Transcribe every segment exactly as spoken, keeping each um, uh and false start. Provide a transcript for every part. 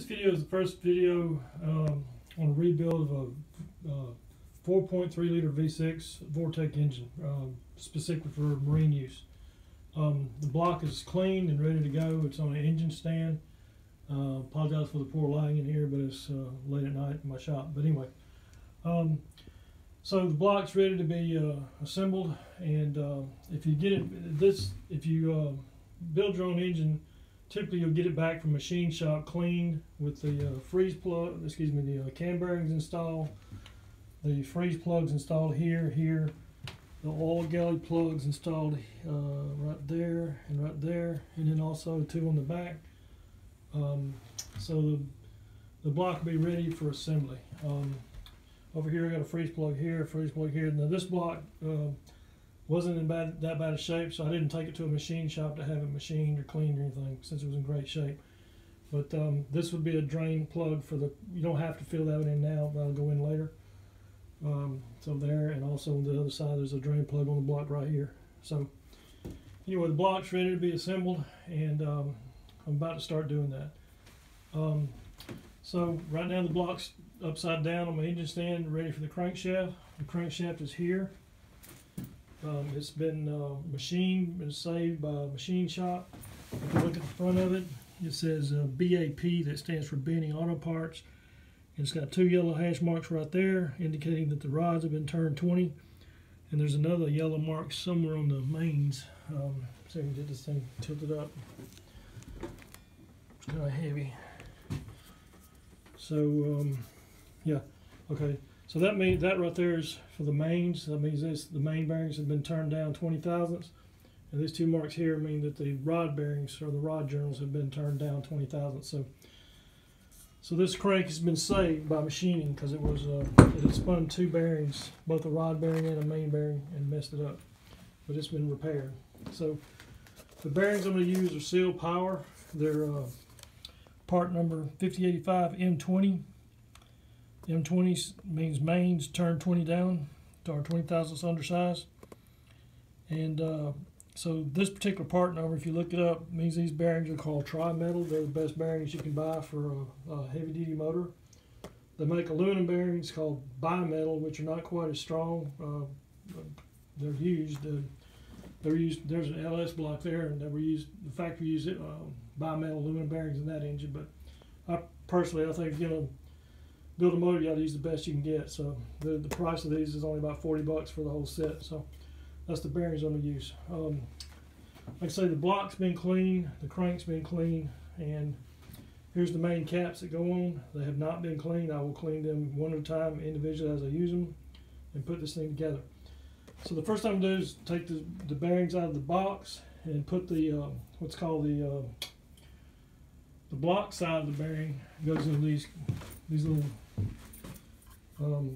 This video is the first video um, on a rebuild of a uh, four point three liter V six Vortec engine, um, specifically for marine use. Um, the block is clean and ready to go. It's on an engine stand. Uh, apologize for the poor lighting in here, but it's uh, late at night in my shop. But anyway, um, so the block's ready to be uh, assembled, and uh, if you get it, this if you uh, build your own engine. Typically, you'll get it back from machine shop cleaned with the uh, freeze plug, excuse me, the uh, cam bearings installed, the freeze plugs installed here, here, the oil galley plugs installed uh, right there and right there, and then also two on the back. Um, so the, the block will be ready for assembly. Um, over here, I got a freeze plug here, freeze plug here. Now, this block uh, wasn't in bad, that bad a shape, so I didn't take it to a machine shop to have it machined or cleaned or anything, since it was in great shape. But um, this would be a drain plug for the, you don't have to fill that in now, but I'll go in later. Um, so there, and also on the other side, there's a drain plug on the block right here. So anyway, the block's ready to be assembled, and um, I'm about to start doing that. Um, so right now the block's upside down on my engine stand, ready for the crankshaft. The crankshaft is here. Um, it's been uh, machined, been saved by a machine shop. If you look at the front of it, it says uh, B A P, that stands for Benny Auto Parts. And it's got two yellow hash marks right there, indicating that the rods have been turned twenty. And there's another yellow mark somewhere on the mains. Um, see if we can get this thing tilted up. It's kind of heavy. So, um, yeah, okay. So that means that right there is for the mains. That means this, the main bearings have been turned down twenty thousandths, and these two marks here mean that the rod bearings or the rod journals have been turned down twenty thousandths. So, so this crank has been saved by machining, because it was uh, it had spun two bearings, both a rod bearing and a main bearing, and messed it up. But it's been repaired. So the bearings I'm going to use are Seal Power. They're uh, part number fifty eighty-five M twenty. M twenty means mains turn twenty down, or twenty thousandths undersize. And uh, so this particular part number, if you look it up, means these bearings are called tri-metal. They're the best bearings you can buy for a, a heavy-duty motor. They make aluminum bearings called bimetal, which are not quite as strong. Uh, they're used. Uh, they're used. There's an L S block there, and they were used. The factory used uh, bimetal aluminum bearings in that engine. But I personally, I think you know. Build a motor, you gotta use the best you can get. So the, the price of these is only about forty bucks for the whole set. So that's the bearings I'm gonna use. Um, like I say, the block's been clean, the crank's been clean, and here's the main caps that go on. They have not been cleaned. I will clean them one at a time individually as I use them and put this thing together. So the first thing I'm gonna do is take the, the bearings out of the box and put the uh, what's called the uh, the block side of the bearing goes into these these little. Um,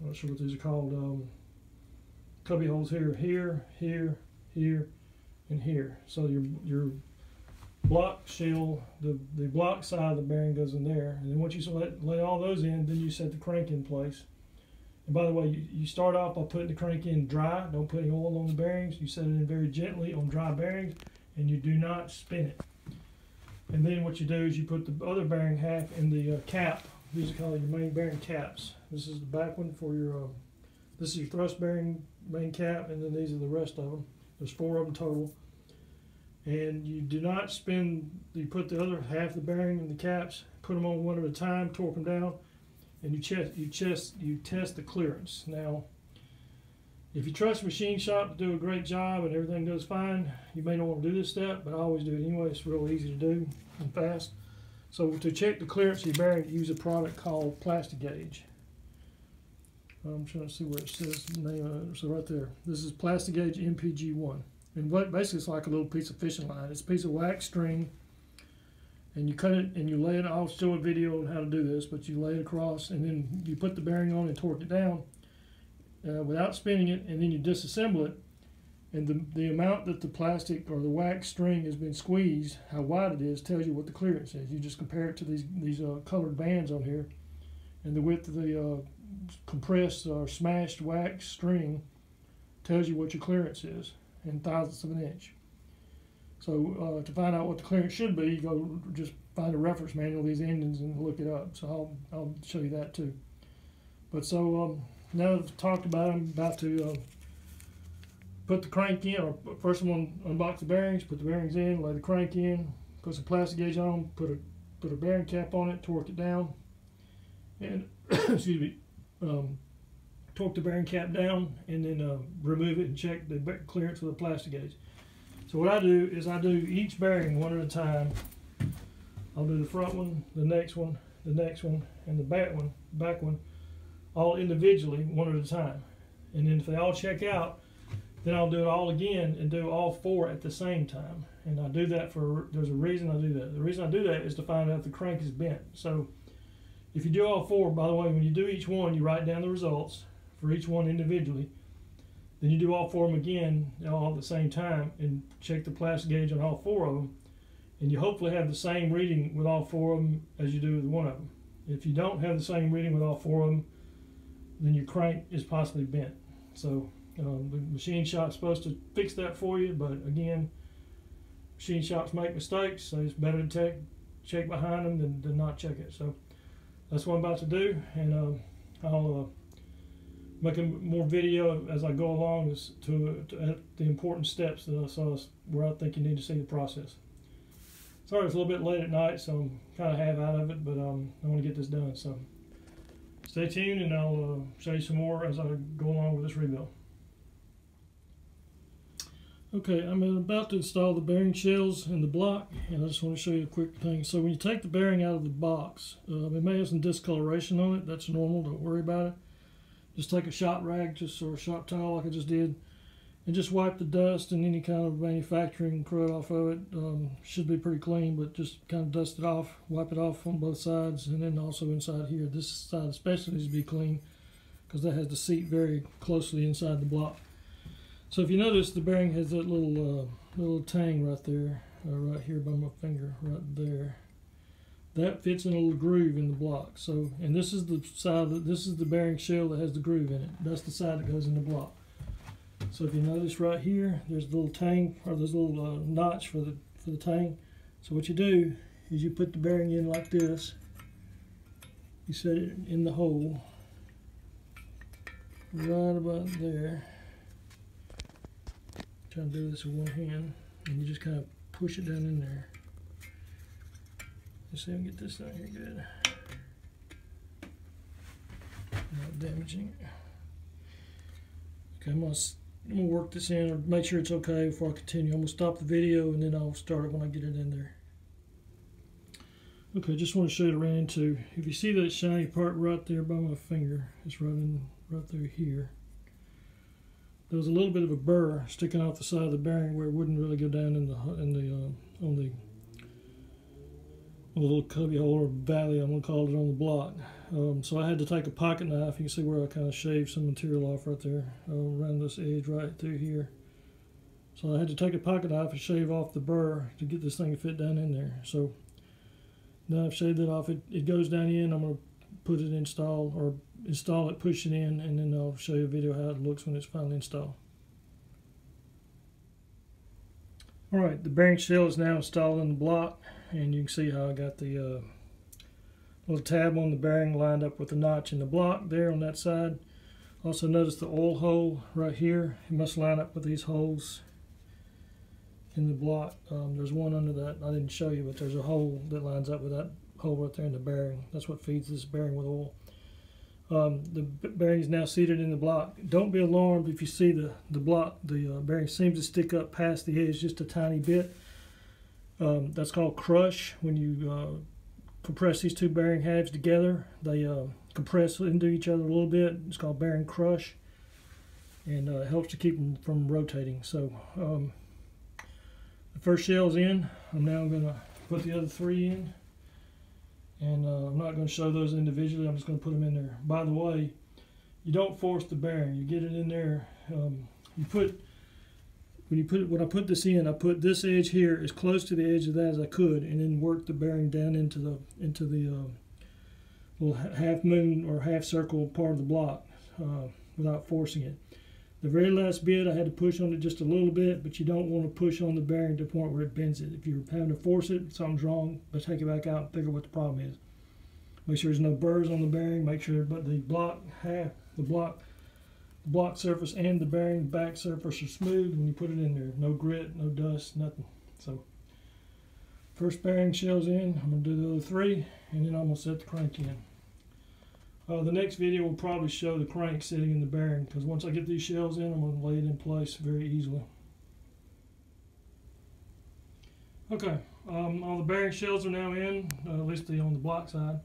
I'm not sure what these are called. Um, cubby holes here, here, here, here, and here. So your your block shell, the, the block side of the bearing goes in there. And then once you lay, lay all those in, then you set the crank in place. And by the way, you, you start off by putting the crank in dry. Don't put any oil on the bearings. You set it in very gently on dry bearings, and you do not spin it. And then what you do is you put the other bearing half in the uh, cap. These are called your main bearing caps. This is the back one for your, uh, this is your thrust bearing main cap, and then these are the rest of them. There's four of them total. And you do not spin, you put the other half of the bearing in the caps, put them on one at a time, torque them down, and you, chest, you, chest, you test the clearance. Now, if you trust a machine shop to do a great job and everything goes fine, you may not want to do this step, but I always do it anyway. It's real easy to do and fast. So to check the clearance of your bearing, use a product called Plastigage. I'm trying to see where it says the name of it. So right there. This is Plastigage M P G one. And what basically it's like a little piece of fishing line. It's a piece of wax string, and you cut it and you lay it. I'll show a video on how to do this, but you lay it across, and then you put the bearing on and torque it down uh, without spinning it, and then you disassemble it. And the, the amount that the plastic or the wax string has been squeezed, how wide it is, tells you what the clearance is. You just compare it to these, these uh, colored bands on here. And the width of the uh, compressed or smashed wax string tells you what your clearance is in thousandths of an inch. So uh, to find out what the clearance should be, you go just find a reference manual of these engines and look it up. So I'll, I'll show you that too. But so um, now that I've talked about it, I'm about to uh, put the crank in, or first I'm going to unbox the bearings, put the bearings in, lay the crank in, put some Plastigage on, put a, put a bearing cap on it, torque it down, and excuse me, um, torque the bearing cap down, and then uh, remove it and check the clearance with a Plastigage. So what I do is I do each bearing one at a time. I'll do the front one, the next one, the next one, and the back one, back one, all individually, one at a time. And then if they all check out, then I'll do it all again and do all four at the same time. And I do that for, there's a reason I do that. The reason I do that is to find out if the crank is bent. So if you do all four, by the way, when you do each one, you write down the results for each one individually. Then you do all four of them again, all at the same time, and check the Plastigage on all four of them, and you hopefully have the same reading with all four of them as you do with one of them. If you don't have the same reading with all four of them, then your crank is possibly bent. So um, the machine shop's supposed to fix that for you, but again, machine shops make mistakes, so it's better to take, check behind them than, than not check it. So that's what I'm about to do, and um, I'll. Uh, making more video as I go along to, to uh, the important steps that I saw where I think you need to see the process. Sorry, it's a little bit late at night, so I'm kind of half out of it, but um, I want to get this done. So stay tuned, and I'll uh, show you some more as I go along with this rebuild. Okay, I'm about to install the bearing shells in the block, and I just want to show you a quick thing. So when you take the bearing out of the box, uh, it may have some discoloration on it. That's normal, don't worry about it. Just take a shop rag just or a shop towel like I just did, and just wipe the dust and any kind of manufacturing crud off of it. Um, should be pretty clean, but just kind of dust it off, wipe it off on both sides, and then also inside here. This side especially needs to be clean because that has the seat very closely inside the block. So if you notice, the bearing has that little uh, little tang right there, uh, right here by my finger, right there. That fits in a little groove in the block. So, and this is the side that, this is the bearing shell that has the groove in it. That's the side that goes in the block. So if you notice right here, there's a little tang, or there's a little uh, notch for the for the tang. So what you do is you put the bearing in like this. You set it in the hole, right about there. I'm trying to do this with one hand, and you just kind of push it down in there. Let's see if we can get this down here good. Not damaging it. Okay, I'm gonna, I'm gonna work this in, or make sure it's okay before I continue. I'm gonna stop the video and then I'll start it when I get it in there. Okay, just want to show you what I ran into. If you see that shiny part right there by my finger, it's right in, right through here. There was a little bit of a burr sticking off the side of the bearing where it wouldn't really go down in the in the uh, on the. A little cubby hole or valley, I'm going to call it, on the block. Um, so I had to take a pocket knife. You can see where I kind of shaved some material off right there, uh, around this edge right through here. So I had to take a pocket knife and shave off the burr to get this thing to fit down in there. So now I've shaved it off. It, it goes down in. I'm going to put it install, or install it, push it in, and then I'll show you a video how it looks when it's finally installed. All right, the bearing shell is now installed in the block, and you can see how I got the uh, little tab on the bearing lined up with the notch in the block there on that side. Also notice the oil hole right here. It must line up with these holes in the block. Um, there's one under that I didn't show you, but there's a hole that lines up with that hole right there in the bearing. That's what feeds this bearing with oil. Um, the bearing is now seated in the block. Don't be alarmed if you see the, the block, the uh, bearing seems to stick up past the edge just a tiny bit. Um, that's called crush. When you uh, compress these two bearing halves together, they uh, compress into each other a little bit. It's called bearing crush, and uh, it helps to keep them from rotating. So um, the first shell's in. I'm now going to put the other three in. And uh, I'm not going to show those individually. I'm just going to put them in there. By the way, you don't force the bearing. You get it in there. Um, you put when you put when I put this in, I put this edge here as close to the edge of that as I could, and then work the bearing down into the into the uh, little half moon or half circle part of the block uh, without forcing it. The very last bit, I had to push on it just a little bit, but you don't want to push on the bearing to the point where it bends it. If you're having to force it, something's wrong, let's take it back out and figure what the problem is. Make sure there's no burrs on the bearing. Make sure but the block half, the block, the block surface and the bearing back surface are smooth when you put it in there. No grit, no dust, nothing. So first bearing shell's in. I'm gonna do the other three, and then I'm gonna set the crank in. Uh, the next video will probably show the crank sitting in the bearing, because once I get these shells in, I'm going to lay it in place very easily. Okay, um, all the bearing shells are now in, uh, at least the, on the block side.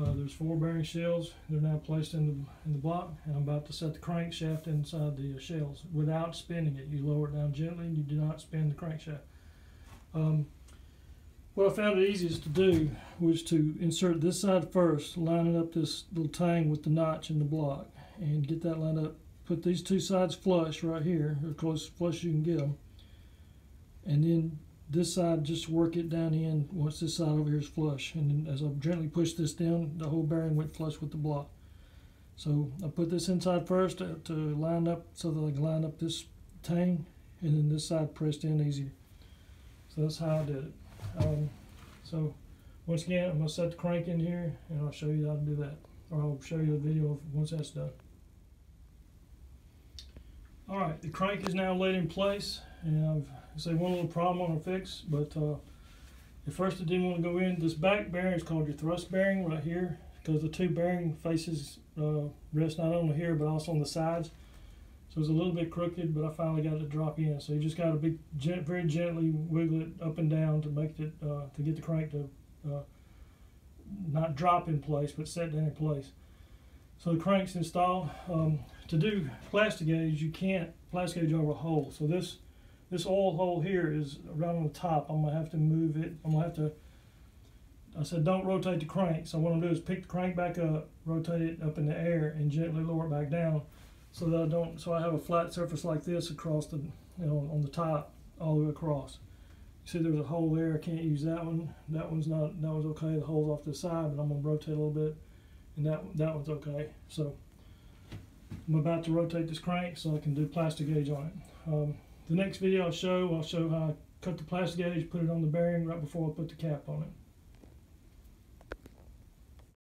Uh, there's four bearing shells. They're now placed in the, in the block, and I'm about to set the crankshaft inside the uh, shells without spinning it. You lower it down gently, and you do not spin the crankshaft. Um, What I found it easiest to do was to insert this side first, lining up this little tang with the notch in the block, and get that lined up. Put these two sides flush right here, or close flush you can get them, and then this side just work it down in once this side over here is flush. And then as I gently push this down, the whole bearing went flush with the block. So I put this inside first to, to line up so that I can line up this tang, and then this side pressed in easier. So that's how I did it. Um, so once again, I'm going to set the crank in here, and I'll show you how to do that, or I'll show you the video of once that's done. Alright, the crank is now laid in place, and I've I say one little problem I want to fix, but uh, at first I didn't want to go in. This back bearing is called your thrust bearing right here, because the two bearing faces uh, rest not only here but also on the sides. It was a little bit crooked, but I finally got it to drop in. So you just got to be gent very gently wiggle it up and down to make it uh, to get the crank to uh, not drop in place, but set down in place. So the crank's installed. Um, to do Plastigage, you can't Plastigage over a hole. So this this oil hole here is right on the top. I'm gonna have to move it. I'm gonna have to. I said don't rotate the crank. So what I'm gonna do is pick the crank back up, rotate it up in the air, and gently lower it back down. So that I don't, so I have a flat surface like this across the, you know, on the top, all the way across. You see there's a hole there, I can't use that one. That one's not, that one's okay, the hole's off to the side, but I'm gonna rotate a little bit, and that, that one's okay. So I'm about to rotate this crank so I can do Plastigage on it. Um, the next video I'll show, I'll show how I cut the Plastigage, put it on the bearing right before I put the cap on it.